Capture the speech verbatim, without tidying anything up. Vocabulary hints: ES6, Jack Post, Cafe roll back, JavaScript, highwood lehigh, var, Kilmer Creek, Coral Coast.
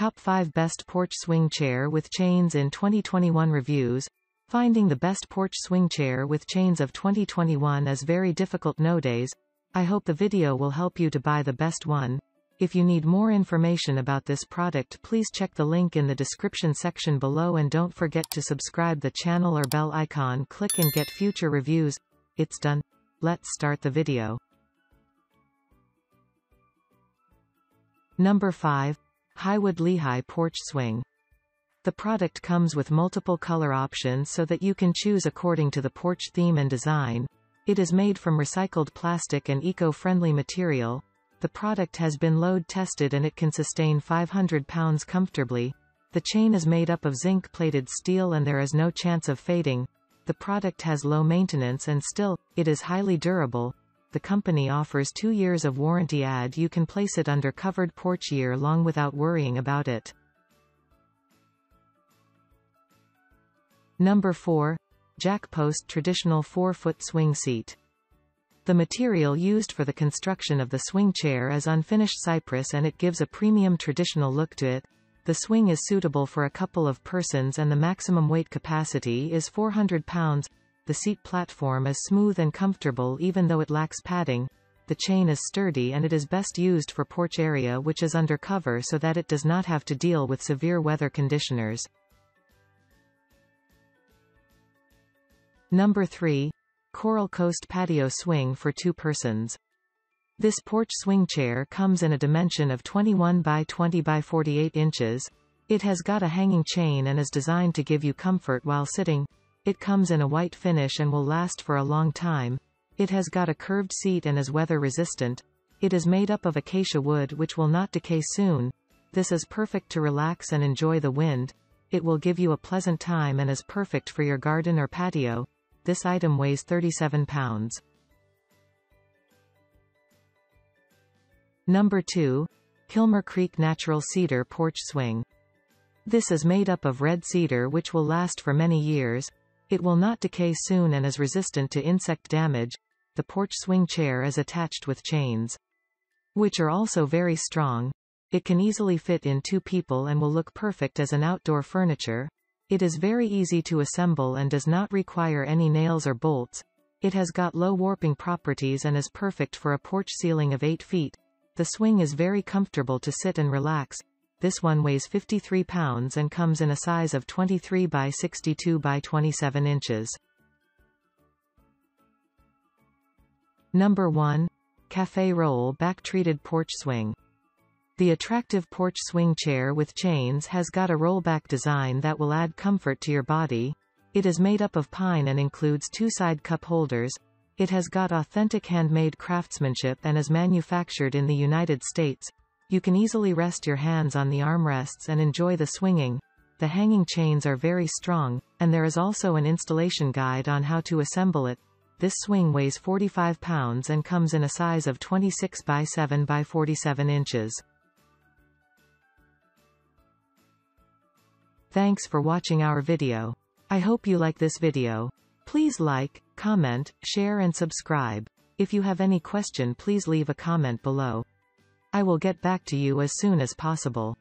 Top five Best Porch Swing Chair with Chains in twenty twenty-one Reviews. Finding the best porch swing chair with chains of twenty twenty-one is very difficult nowadays. I hope the video will help you to buy the best one. If you need more information about this product, please check the link in the description section below, and don't forget to subscribe the channel or bell icon click and get future reviews. It's done. Let's start the video. Number five. Highwood Lehigh Porch Swing. The product comes with multiple color options so that you can choose according to the porch theme and design. It is made from recycled plastic and eco-friendly material. The product has been load tested and it can sustain five hundred pounds comfortably. The chain is made up of zinc-plated steel and there is no chance of fading. The product has low maintenance and still, it is highly durable. The company offers two years of warranty and you can place it under covered porch year long without worrying about it. Number four. Jack Post Traditional four foot Swing Seat. The material used for the construction of the swing chair is unfinished cypress and it gives a premium traditional look to it. The swing is suitable for a couple of persons and the maximum weight capacity is four hundred pounds. The seat platform is smooth and comfortable even though it lacks padding. The chain is sturdy and it is best used for porch area which is under cover so that it does not have to deal with severe weather conditioners. Number three. Coral Coast Patio Swing for two persons. This porch swing chair comes in a dimension of twenty-one by twenty by forty-eight inches. It has got a hanging chain and is designed to give you comfort while sitting. It comes in a white finish and will last for a long time. It has got a curved seat and is weather resistant. It is made up of acacia wood which will not decay soon. This is perfect to relax and enjoy the wind. It will give you a pleasant time and is perfect for your garden or patio. This item weighs thirty-seven pounds. Number two. Kilmer Creek Natural Cedar Porch Swing. This is made up of red cedar which will last for many years. It will not decay soon and is resistant to insect damage. The porch swing chair is attached with chains, which are also very strong. It can easily fit in two people and will look perfect as an outdoor furniture. It is very easy to assemble and does not require any nails or bolts. It has got low warping properties and is perfect for a porch ceiling of eight feet. The swing is very comfortable to sit and relax. This one weighs fifty-three pounds and comes in a size of twenty-three by sixty-two by twenty-seven inches. Number one. Cafe Roll Back Treated Porch Swing. The attractive porch swing chair with chains has got a rollback design that will add comfort to your body. It is made up of pine and includes two side cup holders. It has got authentic handmade craftsmanship and is manufactured in the United States. You can easily rest your hands on the armrests and enjoy the swinging. The hanging chains are very strong, and there is also an installation guide on how to assemble it. This swing weighs forty-five pounds and comes in a size of twenty-six by seven by forty-seven inches. Thanks for watching our video. I hope you like this video. Please like, comment, share and subscribe. If you have any question, please leave a comment below. I will get back to you as soon as possible.